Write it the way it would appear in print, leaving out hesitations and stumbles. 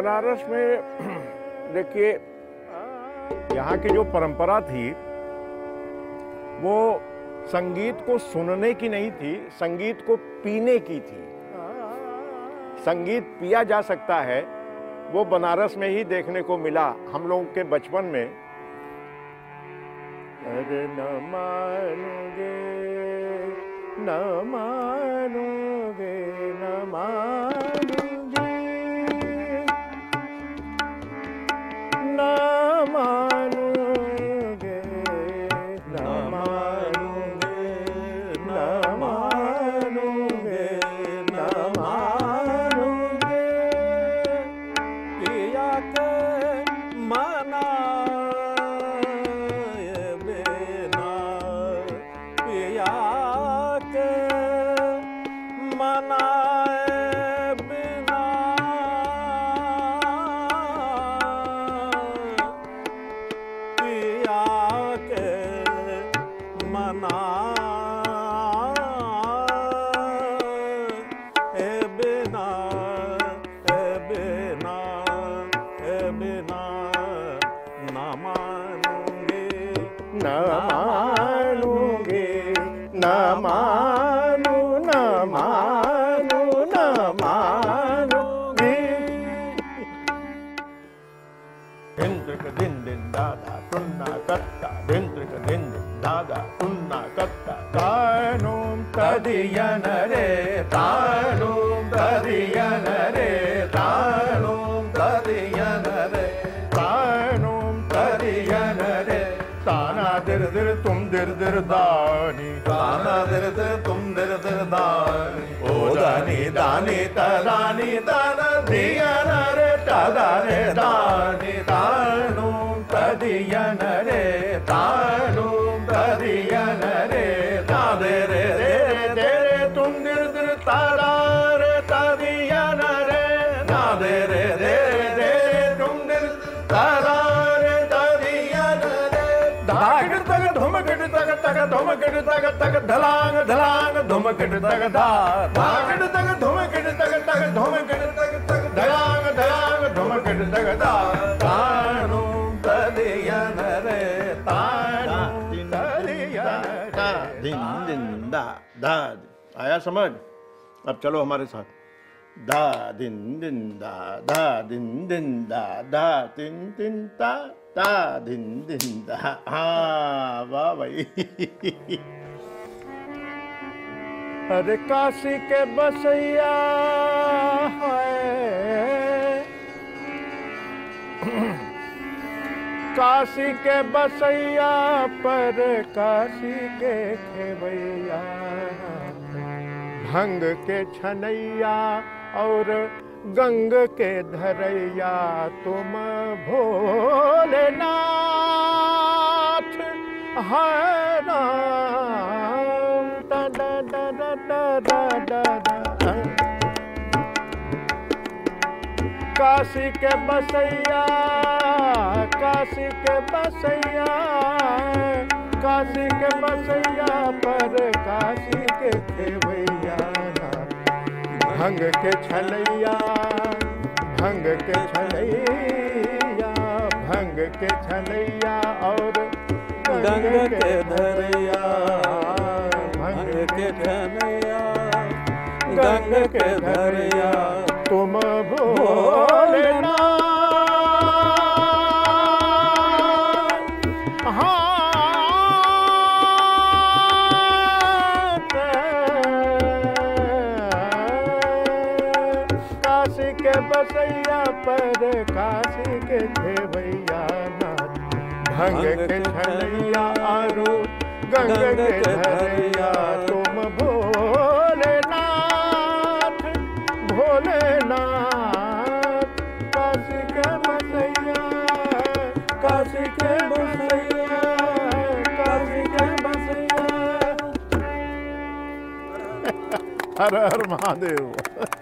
बनारस में देखिए यहाँ की जो परंपरा थी वो संगीत को सुनने की नहीं थी, संगीत को पीने की थी। संगीत पिया जा सकता है वो बनारस में ही देखने को मिला हम लोगों के बचपन में। अरे न मानोगे न मानोगे न मानोगे न मानोगे न मानोगे न मानोगे न मानोगे पिया के माना बिना पिया के माना दानी ताना दिर दिर तुम दिर दिर दानी ओ दानी दानी तानी ताना दिया नरे तादारे दानी तानू तदिया नरे तानू तदिया नरे तादेरे देरे देरे तुम दिर दिर तादारे तदिया नरे तादेरे देरे देरे तुम दिर तादारे तदिया नरे दाग तग धमक धुमकट तक तक धलांग धलांग धुमकट तक धाकट तक धुमकट तक तक धुमकट तक तक धलांग धलांग धुमकट तक धा तानु तदिया नरे तानु तदिया ता दिन दिन दा दा आया समझ। अब चलो हमारे साथ धा दिन दिन दा दिन दिन दा तिन तिन ता ता दिन दिन दा। हाँ वाह भाई। अरे काशी के बसैया है काशी के बसैया पर काशी के खेवैया भंग के छनैया और गंग के धरैया तुम भोलेनाथ हर दा दा दा दा दा दा। काशी के बसैया काशी के बसैया पर काशी के खेवैया भंग के छलैया भंग के छलैया भंग के छलैया और गंग के धरैया भंग के छलैया गंग के धरैया तुम भोलेनाथ हाँ बसैया पर काशी के खेवैया नाथ भंग के छलैया आरू गंग के धरैया तुम भोलेनाथ भोलेनाथ काशी के बसैया काशी के बसैया। हर हर महादेव।